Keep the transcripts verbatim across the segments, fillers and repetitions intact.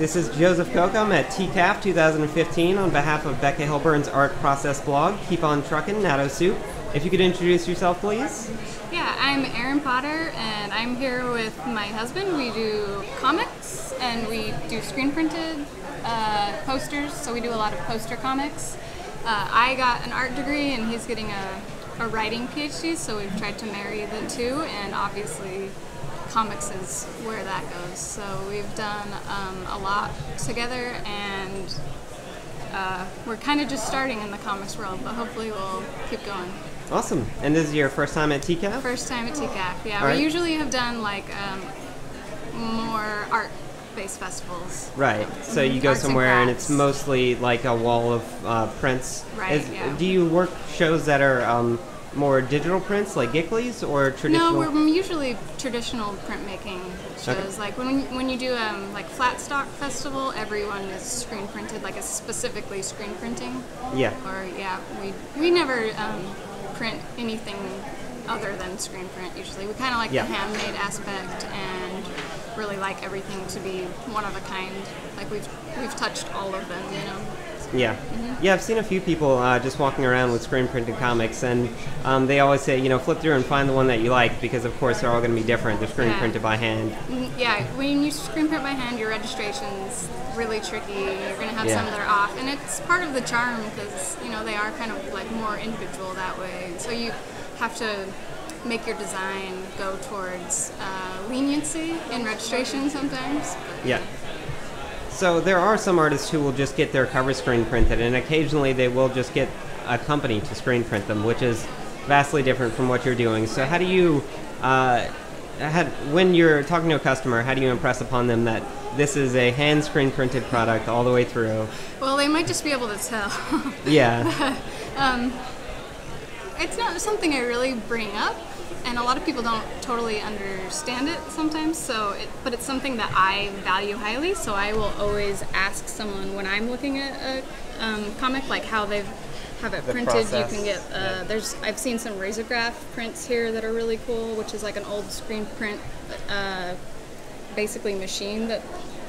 This is Joseph Coco at T C A F two thousand fifteen on behalf of Becca Hilburn's art process blog, Keep On Truckin' Natto Soup. If you could introduce yourself, please. Yeah, I'm Erin Potter, and I'm here with my husband. We do comics, and we do screen-printed uh, posters, so we do a lot of poster comics. Uh, I got an art degree, and he's getting a, a writing P H D, so we've tried to marry the two, and obviously comics is where that goes. So we've done um, a lot together, and uh, we're kind of just starting in the comics world, but hopefully we'll keep going. Awesome. And this is your first time at T C A F? First time at T C A F, yeah. All we right. usually have done like um, more art-based festivals. Right. So mm-hmm. you go Arts somewhere and, and it's mostly like a wall of uh, prints. Right, is, yeah. Do you work shows that are um, more digital prints like Gickley's or traditional? No, we're usually traditional printmaking shows. Okay. Like when when you do um, like Flatstock Festival, everyone is screen printed, like a specifically screen printing. Yeah. Or yeah, we we never um, print anything other than screen print. Usually, we kind of like yeah. the handmade aspect and really like everything to be one of a kind. Like we've we've touched all of them, you know. Yeah, mm-hmm. yeah. I've seen a few people uh, just walking around with screen printed comics, and um, they always say, you know, flip through and find the one that you like, because of course they're all going to be different. They're screen yeah. printed by hand. Yeah, when you screen print by hand, your registration's really tricky. You're going to have yeah. some that are off, and it's part of the charm because you know they are kind of like more individual that way. So you have to make your design go towards uh, leniency in registration sometimes. But, yeah. So there are some artists who will just get their cover screen printed, and occasionally they will just get a company to screen print them, which is vastly different from what you're doing. So how do you, uh, how, when you're talking to a customer, how do you impress upon them that this is a hand screen printed product all the way through? Well, they might just be able to tell. Yeah. But, um, it's not something I really bring up, and a lot of people don't totally understand it sometimes, so it, but it's something that I value highly, so I will always ask someone when I'm looking at a um, comic, like how they have it the printed. Process. You can get, uh, yeah. there's, I've seen some Razorgraph prints here that are really cool, which is like an old screen print, uh, basically machine that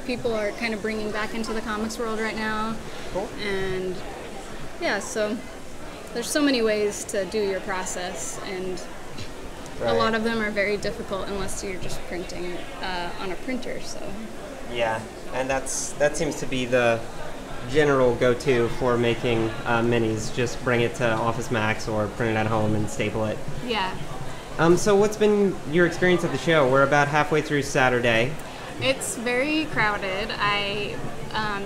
people are kind of bringing back into the comics world right now. Cool. And yeah, so there's so many ways to do your process, and right. a lot of them are very difficult unless you're just printing uh, on a printer. So yeah, and that's that seems to be the general go-to for making uh, minis. Just bring it to Office Max or print it at home and staple it. Yeah. Um. So what's been your experience at the show? We're about halfway through Saturday. It's very crowded. I um,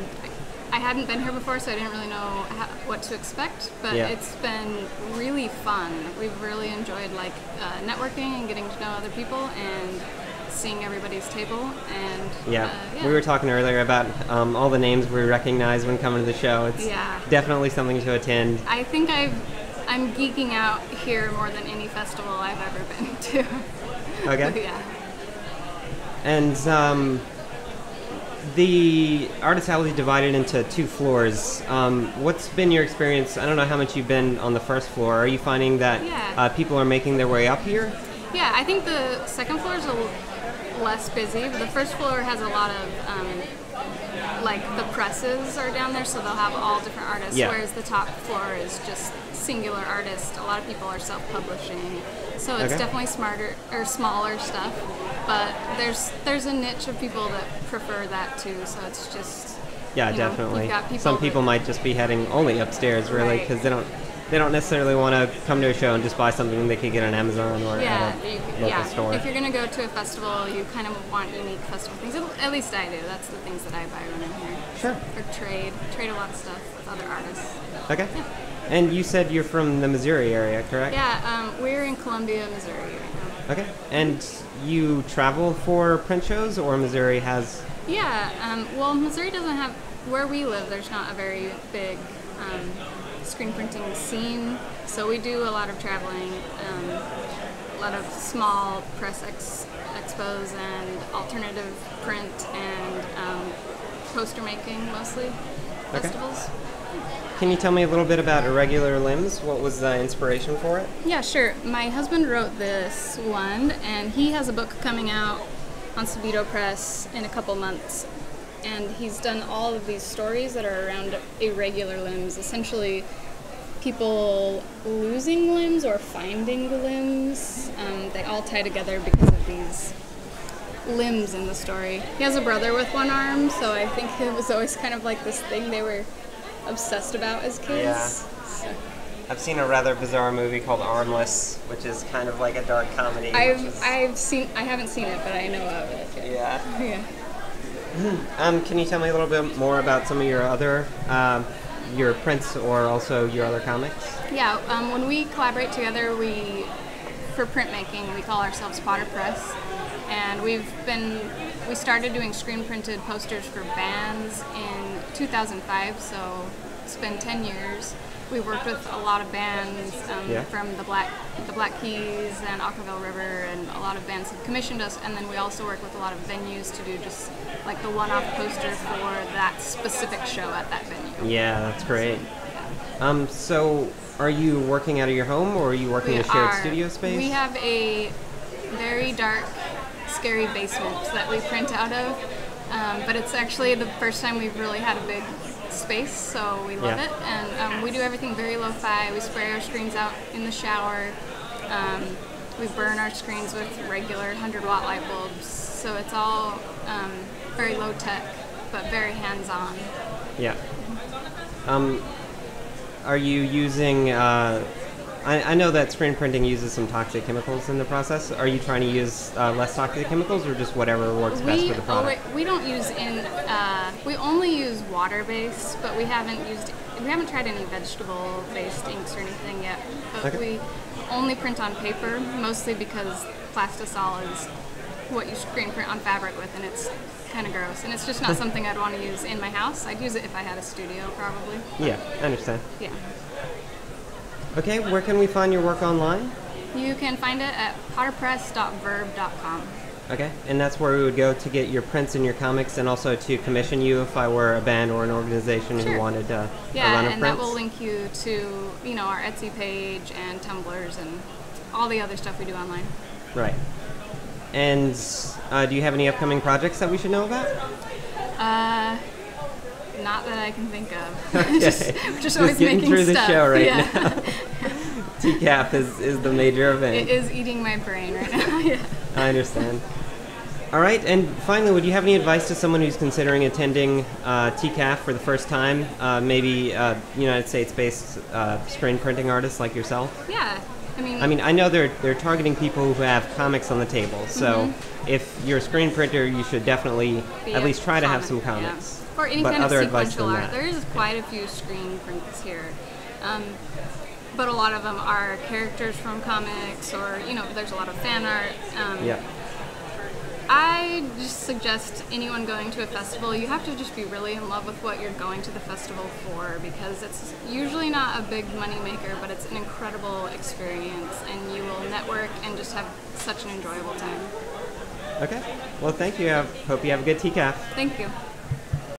I hadn't been here before, so I didn't really know how, what to expect, but yeah. it's been really fun. We've really enjoyed like uh, networking and getting to know other people and seeing everybody's table. And yeah, uh, yeah. we were talking earlier about um, all the names we recognize when coming to the show. It's yeah. definitely something to attend. I think I've, I'm geeking out here more than any festival I've ever been to. Okay. But, yeah. And um, the artist alley is divided into two floors. Um, what's been your experience? I don't know how much you've been on the first floor. Are you finding that yeah. uh, people are making their way up here? Yeah, I think the second floor is a l less busy. But the first floor has a lot of, um, like the presses are down there, so they'll have all different artists, yeah. whereas the top floor is just singular artists. A lot of people are self-publishing, so it's okay. definitely smarter or smaller stuff. But there's there's a niche of people that prefer that too, so it's just yeah, you know, definitely. You've got people Some people that, might just be heading only upstairs, really, because right. they don't they don't necessarily want to come to a show and just buy something they could get on Amazon or yeah, at a you, local yeah. store. If you're gonna go to a festival, you kind of want unique festival things. At least I do. That's the things that I buy when I'm here. Sure. Or trade trade a lot of stuff with other artists. Okay. Yeah. And you said you're from the Missouri area, correct? Yeah, um, we're in Columbia, Missouri right now. Okay. And you travel for print shows, or Missouri has? Yeah, um, well, Missouri doesn't have, where we live, there's not a very big um, screen printing scene, so we do a lot of traveling, um, a lot of small press ex expos and alternative print and um, poster making, mostly, okay. festivals. Can you tell me a little bit about Irregular Limbs? What was the inspiration for it? Yeah, sure. My husband wrote this one, and he has a book coming out on Subito Press in a couple months. and he's done all of these stories that are around irregular limbs, essentially people losing limbs or finding limbs. Um, they all tie together because of these limbs in the story. He has a brother with one arm, so I think it was always kind of like this thing they were obsessed about as kids. Yeah. So. I've seen a rather bizarre movie called Armless, which is kind of like a dark comedy. I've is... I've seen I haven't seen it, but I know of it. Yeah. Yeah. Um, can you tell me a little bit more about some of your other um, your prints or also your other comics? Yeah. Um, when we collaborate together, we for printmaking we call ourselves Potter Press. And we've been, we started doing screen printed posters for bands in two thousand five, so it's been ten years. We worked with a lot of bands um, yeah. from the Black, the Black Keys and Aquaville River, and a lot of bands have commissioned us, and then we also work with a lot of venues to do just like the one-off poster for that specific show at that venue. Yeah, that's great. So, yeah. Um, so are you working out of your home, or are you working we in a shared are. studio space? We have a very dark, scary basements that we print out of, um, but it's actually the first time we've really had a big space, so we love yeah. it. And um, we do everything very lo-fi. We spray our screens out in the shower. Um, we burn our screens with regular one hundred watt light bulbs, so it's all um, very low tech, but very hands-on. Yeah. Um, are you using? Uh, I know that screen printing uses some toxic chemicals in the process. Are you trying to use uh, less toxic chemicals, or just whatever works we best for the product? Always, we don't use in. Uh, we only use water-based, but we haven't used. We haven't tried any vegetable-based inks or anything yet. But okay. we only print on paper, mostly because plastisol is what you screen print on fabric with, and it's kind of gross. And it's just not something I'd want to use in my house. I'd use it if I had a studio, probably. Yeah, I understand. Yeah. Okay, where can we find your work online? You can find it at potter press dot virb dot com. Okay, and that's where we would go to get your prints and your comics, and also to commission you if I were a band or an organization sure. who wanted uh, yeah, a run of prints. Yeah, and that will link you to, you know, our Etsy page and Tumblrs and all the other stuff we do online. Right. And uh, do you have any upcoming projects that we should know about? Uh... Not that I can think of. Okay. just, just, just always getting making through stuff. the show right yeah. now. T C A F is, is the major event. It is eating my brain right now. Yeah. I understand. All right, and finally, would you have any advice to someone who's considering attending uh, T C A F for the first time? Uh, maybe uh, United States-based uh, screen printing artists like yourself. Yeah, I mean. I mean, I know they're they're targeting people who have comics on the table. So mm-hmm. if you're a screen printer, you should definitely Be at least try comic, to have some comics. Yeah. Or any but kind of sequential art. That. There is quite a few screen prints here, um, but a lot of them are characters from comics, or you know, there's a lot of fan art. Um, yeah. I just suggest anyone going to a festival, you have to just be really in love with what you're going to the festival for, because it's usually not a big money maker, but it's an incredible experience, and you will network and just have such an enjoyable time. Okay. Well, thank you. I hope you have a good T C A F. Thank you.